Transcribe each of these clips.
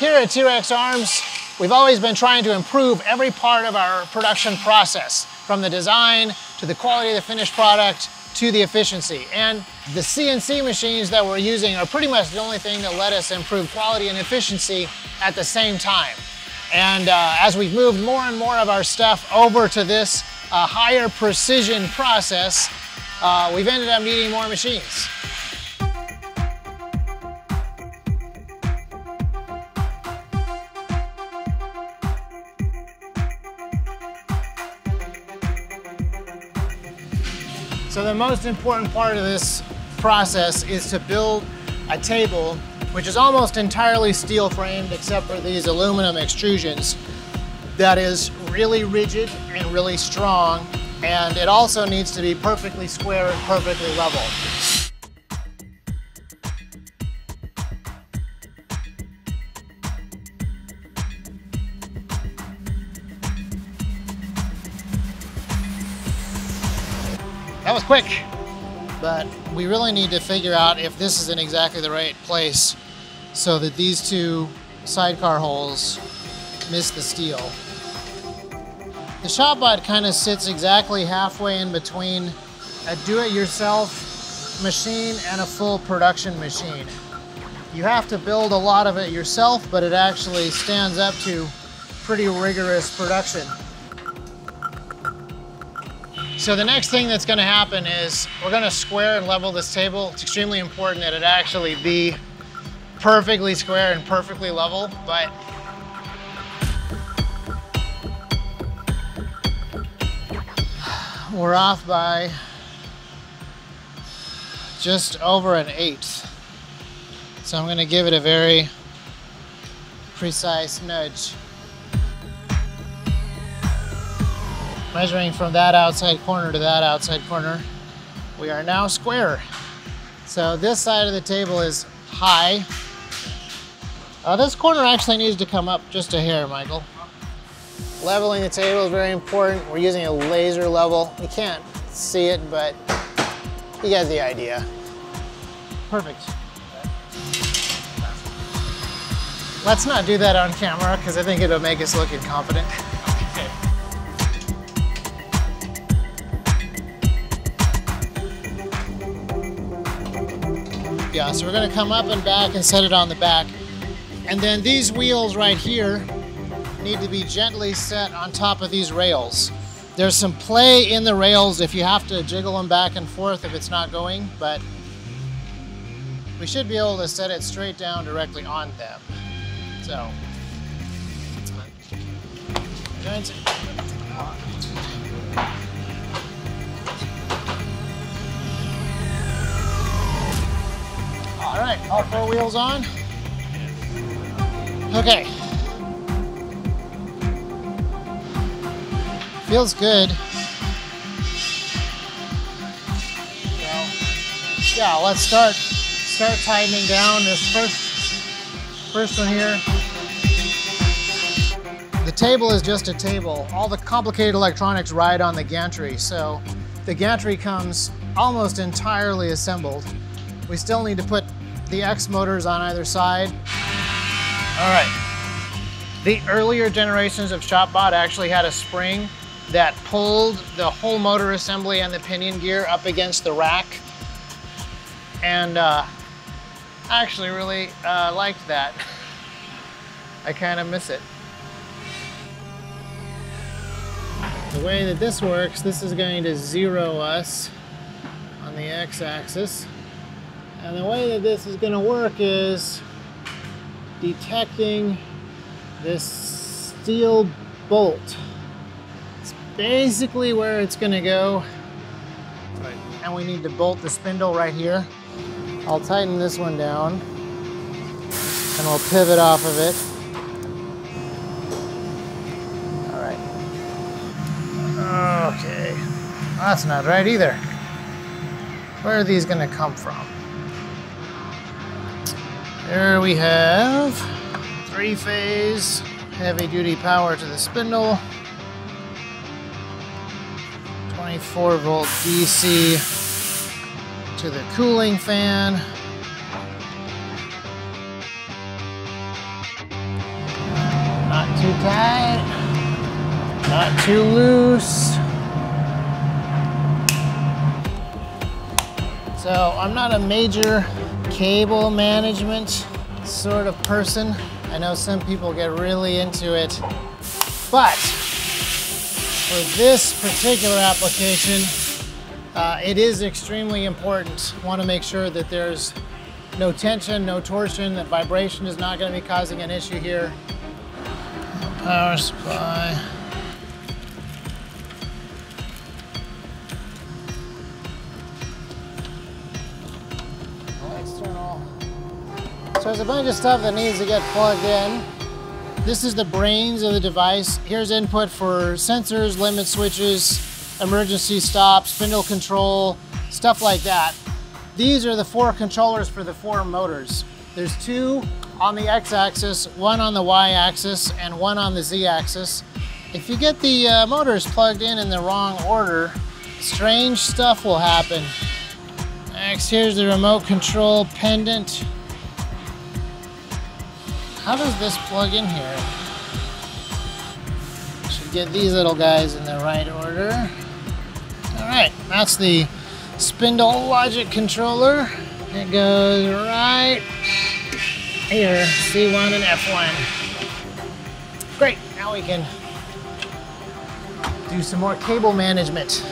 Here at T-Rex Arms, we've always been trying to improve every part of our production process, from the design, to the quality of the finished product, to the efficiency. And the CNC machines that we're using are pretty much the only thing that let us improve quality and efficiency at the same time. And as we've moved more and more of our stuff over to this higher precision process, we've ended up needing more machines. So the most important part of this process is to build a table, which is almost entirely steel framed except for these aluminum extrusions, that is really rigid and really strong, and it also needs to be perfectly square and perfectly level. That was quick, but we really need to figure out if this is in exactly the right place so that these two sidecar holes miss the steel. The ShopBot kind of sits exactly halfway in between a do-it-yourself machine and a full production machine. You have to build a lot of it yourself, but it actually stands up to pretty rigorous production. So the next thing that's gonna happen is we're gonna square and level this table. It's extremely important that it actually be perfectly square and perfectly level, but we're off by just over an eighth. So I'm gonna give it a very precise nudge. Measuring from that outside corner to that outside corner, we are now square. So this side of the table is high. This corner actually needs to come up just a hair, Michael. Leveling the table is very important. We're using a laser level. You can't see it, but you get the idea. Perfect. Let's not do that on camera, because I think it'll make us look incompetent. Yeah, so we're gonna come up and back and set it on the back. And then these wheels right here need to be gently set on top of these rails. There's some play in the rails if you have to jiggle them back and forth if it's not going, but we should be able to set it straight down directly on them. So, that's fine. All right, all four wheels on. Okay. Feels good. Well, yeah, let's start tightening down this first one here. The table is just a table. All the complicated electronics ride on the gantry, so the gantry comes almost entirely assembled. We still need to put the X motors on either side. All right. The earlier generations of ShopBot actually had a spring that pulled the whole motor assembly and the pinion gear up against the rack. And I actually really liked that. I kind of miss it. The way that this works, this is going to zero us on the X-axis. And the way that this is going to work is detecting this steel bolt. It's basically where it's going to go. Right. And we need to bolt the spindle right here. I'll tighten this one down and we'll pivot off of it. All right. Okay. That's not right either. Where are these going to come from? There we have three-phase heavy-duty power to the spindle, 24-volt DC to the cooling fan. that. Not too loose. So I'm not a major cable management sort of person. I know some people get really into it, but for this particular application, it is extremely important. You want to make sure that there's no tension, no torsion, that vibration is not going to be causing an issue here. Power supply. External. So there's a bunch of stuff that needs to get plugged in. This is the brains of the device. Here's input for sensors, limit switches, emergency stops, spindle control, stuff like that. These are the four controllers for the four motors. There's two on the X-axis, one on the Y-axis, and one on the Z-axis. If you get the motors plugged in the wrong order, strange stuff will happen. Next, here's the remote control pendant. How does this plug in here? Should get these little guys in the right order. All right, that's the spindle logic controller. It goes right here, C1 and F1. Great, now we can do some more cable management.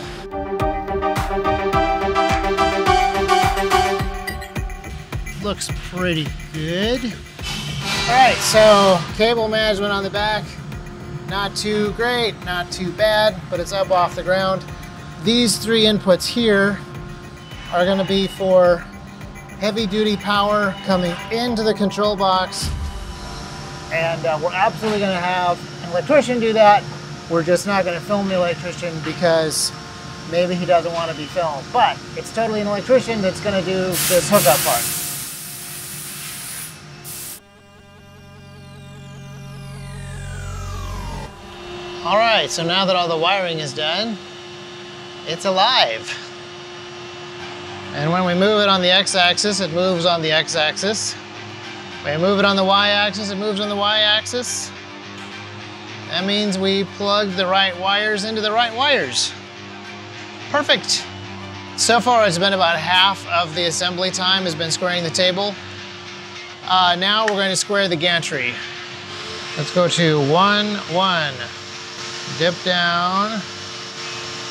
Looks pretty good. All right, so cable management on the back. Not too great, not too bad, but it's up off the ground. These three inputs here are going to be for heavy-duty power coming into the control box, and we're absolutely going to have an electrician do that. We're just not going to film the electrician because maybe he doesn't want to be filmed, but it's totally an electrician that's going to do this hookup part. All right, so now that all the wiring is done, it's alive. And when we move it on the X-axis, it moves on the X-axis. When we move it on the Y-axis, it moves on the Y-axis. That means we plugged the right wires into the right wires. Perfect. So far, it's been about half of the assembly time has been squaring the table. Now we're going to square the gantry. Let's go to 1, 1. Dip down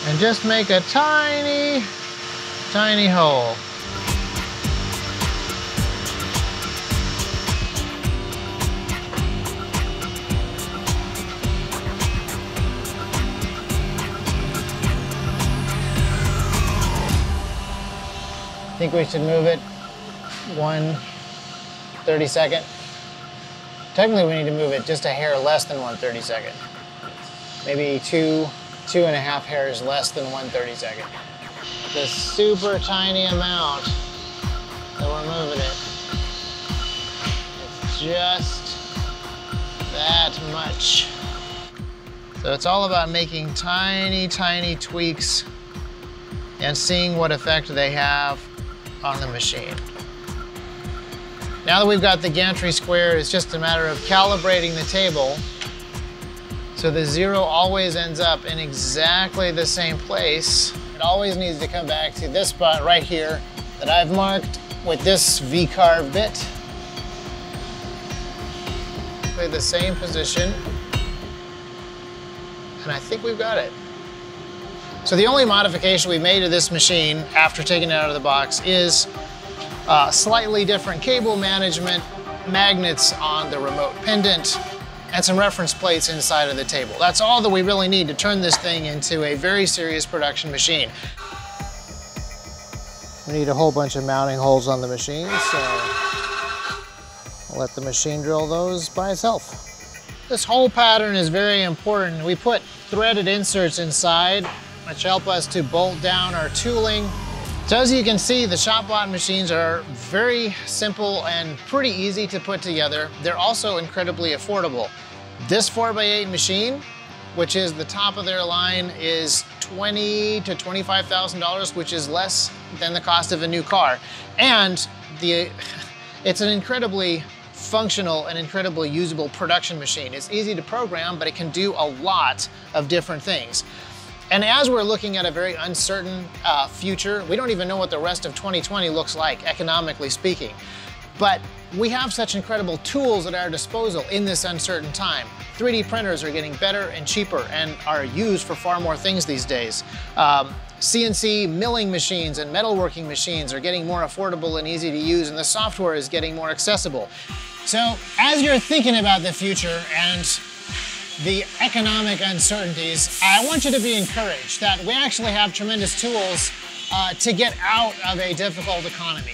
and just make a tiny, tiny hole. I think we should move it 1/32. Technically, we need to move it just a hair less than 1/32. Maybe two and a half hairs less than 1/32. This super tiny amount that we're moving it. It's just that much. So it's all about making tiny, tiny tweaks and seeing what effect they have on the machine. Now that we've got the gantry square, it's just a matter of calibrating the table so the zero always ends up in exactly the same place. It always needs to come back to this spot right here that I've marked with this V-carve bit. Play the same position. And I think we've got it. So the only modification we made to this machine after taking it out of the box is slightly different cable management, magnets on the remote pendant, and some reference plates inside of the table. That's all that we really need to turn this thing into a very serious production machine. We need a whole bunch of mounting holes on the machine, so I'll let the machine drill those by itself. This hole pattern is very important. We put threaded inserts inside, which help us to bolt down our tooling. So as you can see, the ShopBot machines are very simple and pretty easy to put together. They're also incredibly affordable. This 4x8 machine, which is the top of their line, is $20,000 to $25,000, which is less than the cost of a new car. And it's an incredibly functional and incredibly usable production machine. It's easy to program, but it can do a lot of different things. And as we're looking at a very uncertain future, we don't even know what the rest of 2020 looks like, economically speaking. But we have such incredible tools at our disposal in this uncertain time. 3D printers are getting better and cheaper and are used for far more things these days. CNC milling machines and metalworking machines are getting more affordable and easy to use, and the software is getting more accessible. So as you're thinking about the future and the economic uncertainties, I want you to be encouraged that we actually have tremendous tools to get out of a difficult economy.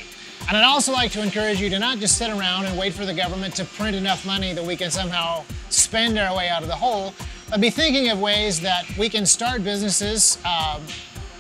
And I'd also like to encourage you to not just sit around and wait for the government to print enough money that we can somehow spend our way out of the hole, but be thinking of ways that we can start businesses,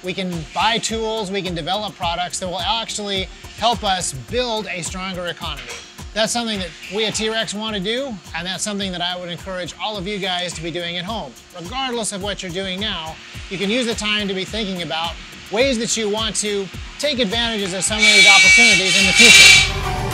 we can buy tools, we can develop products that will actually help us build a stronger economy. That's something that we at T-Rex want to do, and that's something that I would encourage all of you guys to be doing at home. Regardless of what you're doing now, you can use the time to be thinking about ways that you want to take advantages of some of these opportunities in the future.